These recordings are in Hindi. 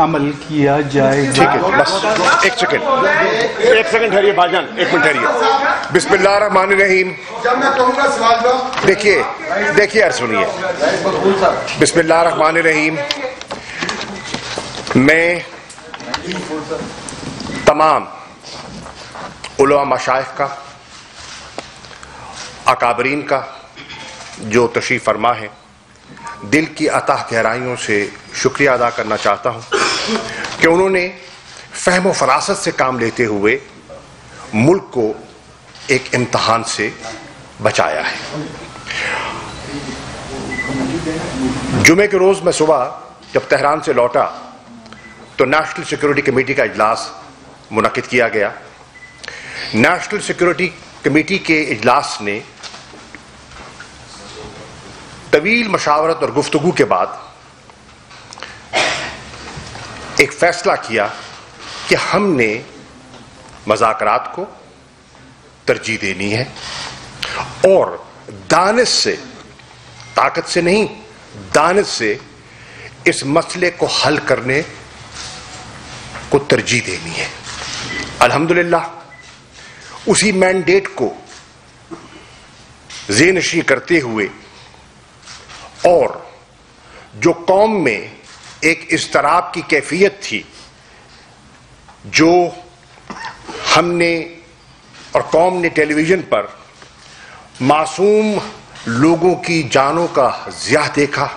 अमल किया जाएगा। ठीक है, बस एक सेकंड ठहरिए भाईजान, एक मिनट ठहरिए। बिस्मिल्लाह रहमान रहीम। जब मैं कहूँगा सवाल दो। देखिए यार सुनिए। बिस्मिल्लाह रहमान रहीम। मैं तमाम उलमा मशाइख का, अकाबरीन का जो तशरीफ़ फरमा है, दिल की अता गहराइयों से शुक्रिया अदा करना चाहता हूँ कि उन्होंने फहम व फरासत से काम लेते हुए मुल्क को एक इम्तहान से बचाया है। जुमे के रोज़ मैं सुबह जब तेहरान से लौटा तो नेशनल सिक्योरिटी कमेटी का इजलास मुनक़िद किया गया। नेशनल सिक्योरिटी कमेटी के इजलास ने तवील मशावरत और गुफ्तगू के बाद एक फैसला किया कि हमने मज़ाकरात को तरजीह देनी है और दानिश से, ताकत से नहीं, दानिश से इस मसले को हल करने को तरजीह देनी है। अल्हम्दुलिल्लाह उसी मैंडेट को ज़ेनशी करते हुए और जो कौम में एक इस्तराब की कैफियत थी जो हमने और कौम ने टेलीविज़न पर मासूम लोगों की जानों का ज़िया देखा,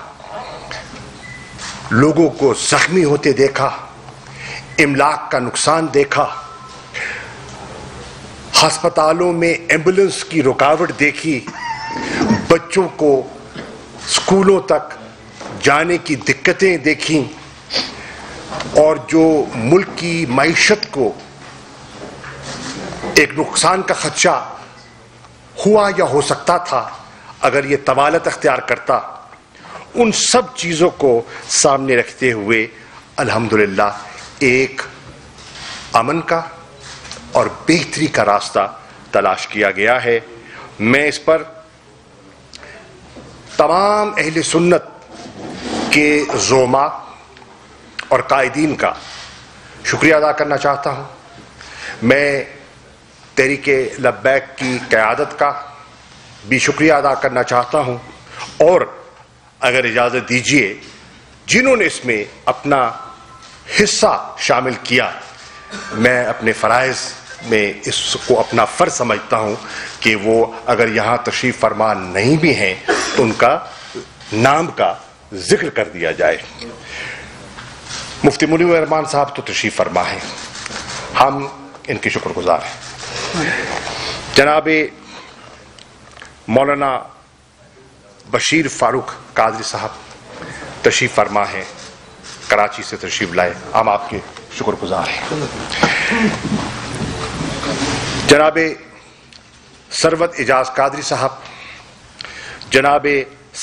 लोगों को ज़ख्मी होते देखा, इमलाक का नुकसान देखा, हस्पतालों में एम्बुलेंस की रुकावट देखी, बच्चों को स्कूलों तक जाने की दिक्कतें देखीं और जो मुल्क की मईशत को एक नुकसान का खदशा हुआ या हो सकता था अगर ये तवालत अख्तियार करता, उन सब चीज़ों को सामने रखते हुए अल्हम्दुलिल्लाह एक अमन का और बेहतरी का रास्ता तलाश किया गया है। मैं इस पर तमाम अहले सुन्नत के जोमा और कायदीन का शुक्रिया अदा करना चाहता हूँ। मैं तहरीक लब्बैक की क़यादत का भी शुक्रिया अदा करना चाहता हूँ और अगर इजाज़त दीजिए जिन्होंने इसमें अपना हिस्सा शामिल किया, मैं अपने फ़राइज़ में इसको अपना फ़र्ज़ समझता हूँ कि वो अगर यहाँ तशरीफ़ फरमा नहीं भी हैं तो उनका नाम का जिक्र कर दिया जाए। मुफ्ती मुनीर वरमान साहब तो तशरीफ़ फरमा हैं, हम इनके शुक्रगुज़ार हैं। जनाब मौलाना बशीर फ़ारूक कादरी साहब तशरीफ़ फरमा हैं, कराची से तशरीफ़ लाए, हम आपके शुक्रगुज़ार हैं। जनाब सरवत एजाज कादरी साहब, जनाब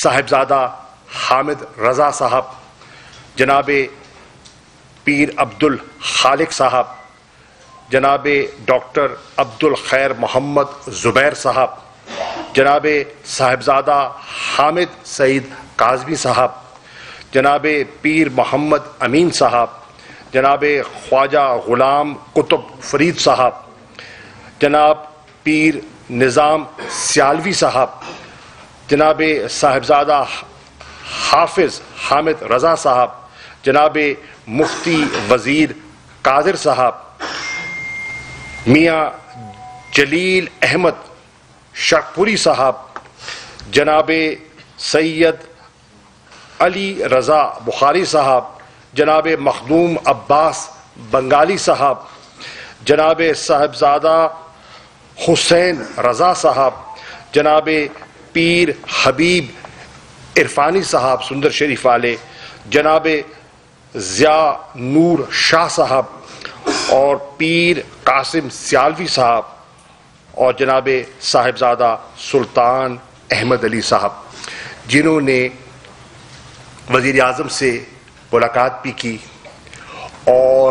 साहिबज़ादा हामिद रज़ा साहब, जनाब पीर अब्दुल खालिक साहब, जनाब डॉक्टर अब्दुलखैर मोहम्मद जुबैर साहब, जनाब साहिबज़ादा हामिद सईद काज़मी साहब, जनाब पीर मोहम्मद अमीन साहब, जनाब ख्वाजा ग़ुलाम क़ुतुब फ़रीद साहब, जनाब पीर निज़ाम सियालवी साहब, जनाब साहिबज़ादा हाफिज़ हामिद रज़ा साहब, जनाब मुफ्ती वज़ीर कादिर साहब, मियाँ जलील अहमद शाहपुरी साहब, जनाब सैयद अली रज़ा बुखारी साहब, जनाब मखदूम अब्बास बंगाली साहब, जनाब साहिबज़ादा हुसैन रज़ा साहब, जनाब पीर हबीब इरफानी साहब सुंदर शरीफ वाले, जनाब ज़िया नूर शाह साहब और पीर कासिम सियालवी साहब और जनाब साहिबज़ादा सुल्तान अहमद अली साहब, जिन्होंने वज़ीर आज़म से मुलाकात भी की और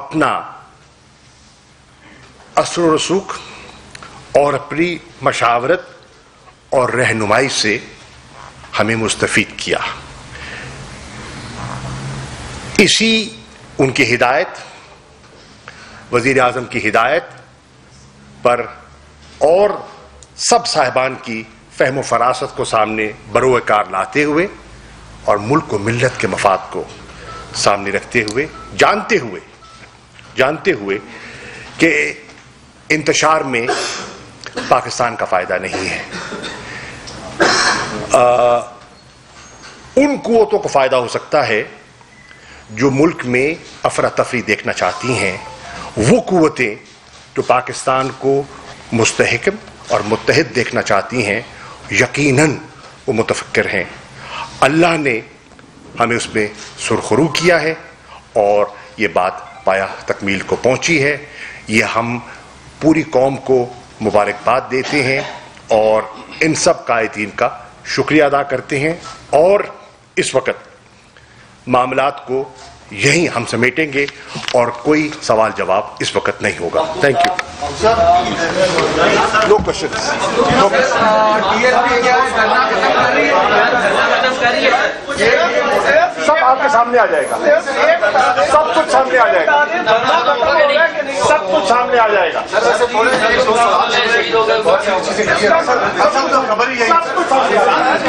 अपना असर रसूख और अपनी मशावरत और रहनुमाई से हमें मुस्तफ़ीद किया। इसी उनकी हिदायत, वज़ीर आज़म की हिदायत पर और सब साहिबान की फहम फरासत को सामने बरोए कार लाते हुए और मुल्क व मिल्लत के मफाद को सामने रखते हुए, जानते हुए कि इंतशार में पाकिस्तान का फ़ायदा नहीं है, उन कुव्वतों को फ़ायदा हो सकता है जो मुल्क में अफरा तफरी देखना चाहती हैं, वो कुव्वतें जो पाकिस्तान को मुस्तहकम और मुत्तहिद देखना चाहती हैं, यकीनन वो मुतफक्किर हैं। अल्लाह ने हमें उसमें सुरखरू किया है और ये बात पाया तकमील को पहुँची है। ये हम पूरी कौम को मुबारकबाद देते हैं और इन सब कायदीन का शुक्रिया अदा करते हैं और इस वक्त मामलात को यहीं हम समेटेंगे और कोई सवाल जवाब इस वक्त नहीं होगा। Thank you. No questions. सब आपके सामने आ जाएगा, सब कुछ सामने आ जाएगा, सब कुछ सामने आ जाएगा, सब कुछ सामने आ जाएगा।